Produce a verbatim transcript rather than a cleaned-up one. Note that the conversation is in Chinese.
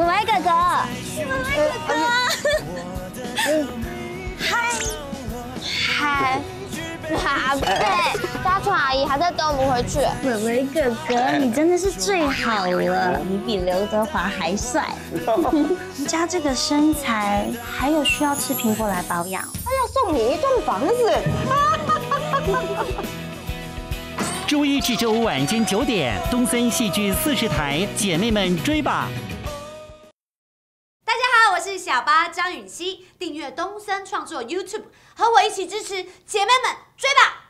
歪歪哥哥，歪歪哥哥，嗨嗨，阿贝，家虫阿姨还在等我们回去。歪歪哥哥，你真的是最好了，你比刘德华还帅。你家这个身材，还有需要吃苹果来保养。他要送你一栋房子。周一至周五晚间九点，东森戏剧四十台，姐妹们追吧！大家好，我是小八张允熙，订阅东森创作 YouTube， 和我一起支持姐妹们追吧！